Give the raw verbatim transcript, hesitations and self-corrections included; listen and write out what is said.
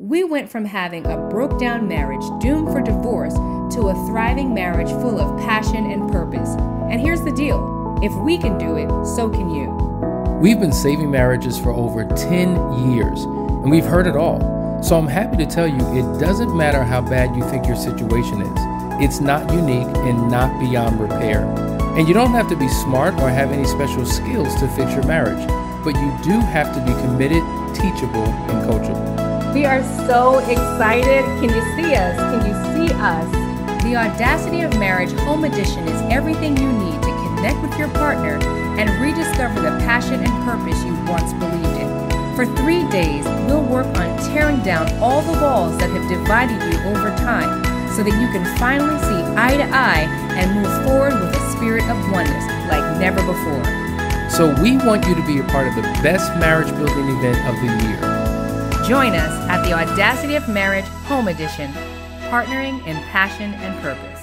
We went from having a broke-down marriage doomed for divorce to a thriving marriage full of passion and purpose. And here's the deal. If we can do it, so can you. We've been saving marriages for over ten years, and we've heard it all. So I'm happy to tell you it doesn't matter how bad you think your situation is. It's not unique and not beyond repair. And you don't have to be smart or have any special skills to fix your marriage, but you do have to be committed, teachable, and coachable. We are so excited. Can you see us? Can you see us? The Audacity of Marriage Home Edition is everything you need to connect with your partner and rediscover the passion and purpose you once believed in. For three days, we'll work on tearing down all the walls that have divided you over time so that you can finally see eye to eye and move forward with a spirit of oneness like never before. So we want you to be a part of the best marriage building event of the year. Join us at the Audacity of Marriage Home Edition, partnering in passion and purpose.